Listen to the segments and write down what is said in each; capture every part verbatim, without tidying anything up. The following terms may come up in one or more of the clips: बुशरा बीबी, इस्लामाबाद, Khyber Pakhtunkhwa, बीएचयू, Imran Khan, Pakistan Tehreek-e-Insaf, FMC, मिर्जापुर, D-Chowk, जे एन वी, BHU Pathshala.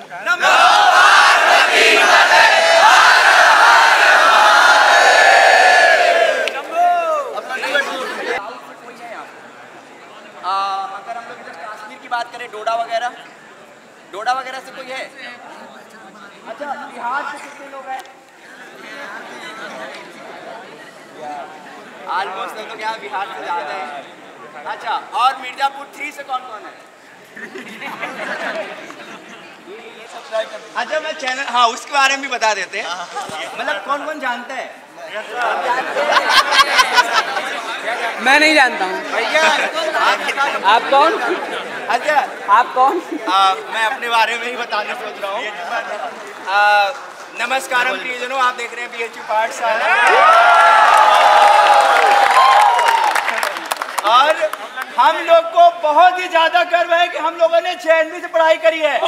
अगर हम लोग इधर कश्मीर की बात करें, डोडा वगैरह डोडा वगैरह से कोई है? अच्छा, बिहार से कितने लोग हैं? ऑलमोस्ट लोग क्या बिहार से ज्यादा हैं। अच्छा, और मिर्जापुर थ्री से कौन कौन है? अच्छा, मैं चैनल हाँ उसके बारे में भी बता देते हैं, मतलब कौन कौन जानता है? मैं नहीं जानता हूँ भैया। आप कौन? अच्छा, आप कौन? आ, मैं अपने बारे में ही बताने सोच रहा हूँ। नमस्कार प्रियजनों, आप देख रहे हैं बीएचयू पाठशाला और हम लोग को बहुत ही ज्यादा गर्व है कि हम लोगों ने जे एन वी से पढ़ाई करी है।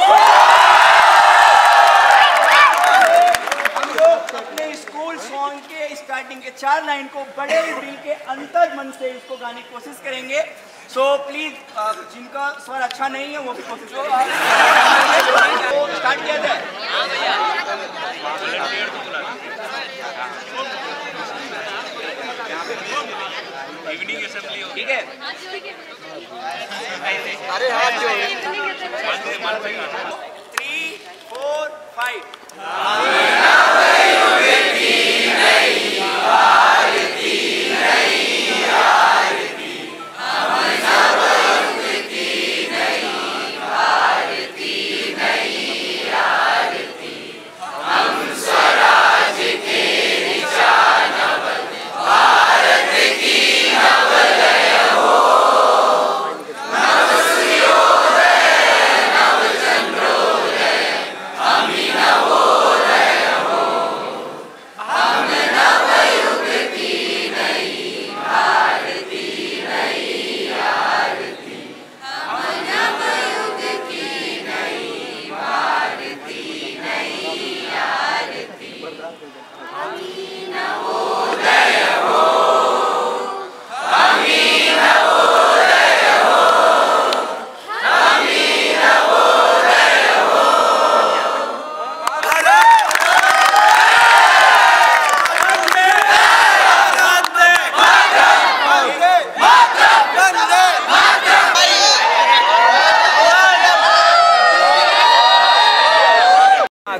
हम लोग अपने स्कूल सॉन्ग के स्टार्टिंग के चार लाइन को बड़े दिल के अंतर मन से इसको गाने की कोशिश करेंगे। सो so, प्लीज जिनका स्वर अच्छा नहीं है वो भी कोशिश करें। स्टार्ट किया जाए। इवनिंग असेंबली हो, ठीक है? अरे हाथ जोड़ो। Three four five.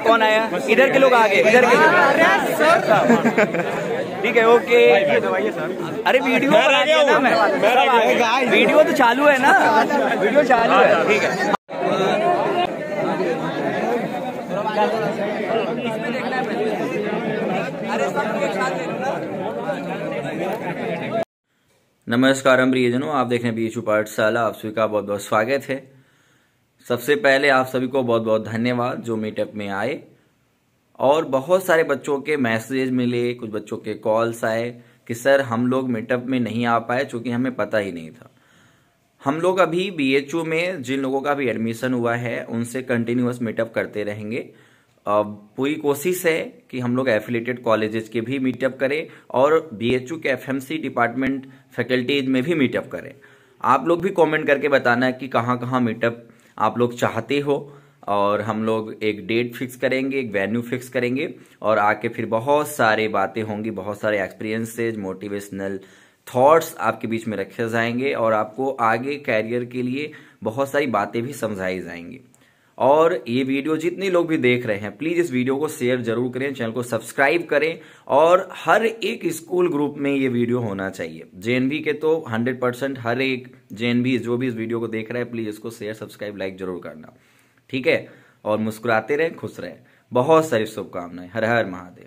कौन आया? इधर के लोग आ गए, इधर के लोग, ठीक है? ओके, अरे वीडियो बना दिया ना मैं। वीडियो तो चालू है ना, वीडियो चालू है, ठीक है? नमस्कारम प्रियजनों, आप देख रहे हैं बीएचयू पाठशाला। आप सभी का बहुत बहुत स्वागत है। सबसे पहले आप सभी को बहुत बहुत धन्यवाद जो मीटअप में आए, और बहुत सारे बच्चों के मैसेज मिले, कुछ बच्चों के कॉल्स आए कि सर हम लोग मीटअप में नहीं आ पाए चूँकि हमें पता ही नहीं था। हम लोग अभी बीएचयू में जिन लोगों का भी एडमिशन हुआ है उनसे कंटिन्यूअस मीटअप करते रहेंगे। पूरी कोशिश है कि हम लोग एफिलेटेड कॉलेजेस के भी मीटअप करें और बीएचयू के F M C department faculties में भी मीटअप करें। आप लोग भी कॉमेंट करके बताना कि कहाँ कहाँ मीटअप आप लोग चाहते हो, और हम लोग एक डेट फिक्स करेंगे, एक वेन्यू फिक्स करेंगे, और आके फिर बहुत सारे बातें होंगी, बहुत सारे एक्सपीरियंसेज, मोटिवेशनल थॉट्स आपके बीच में रखे जाएंगे और आपको आगे कैरियर के लिए बहुत सारी बातें भी समझाई जाएंगी। और ये वीडियो जितने लोग भी देख रहे हैं, प्लीज़ इस वीडियो को शेयर जरूर करें, चैनल को सब्सक्राइब करें, और हर एक स्कूल ग्रुप में ये वीडियो होना चाहिए। जे एन वी के तो हंड्रेड परसेंट, हर एक जे एन वी जो भी इस वीडियो को देख रहा है प्लीज़ इसको शेयर, सब्सक्राइब, लाइक जरूर करना, ठीक है? और मुस्कुराते रहें, खुश रहें। बहुत सारी शुभकामनाएं। हर हर महादेव।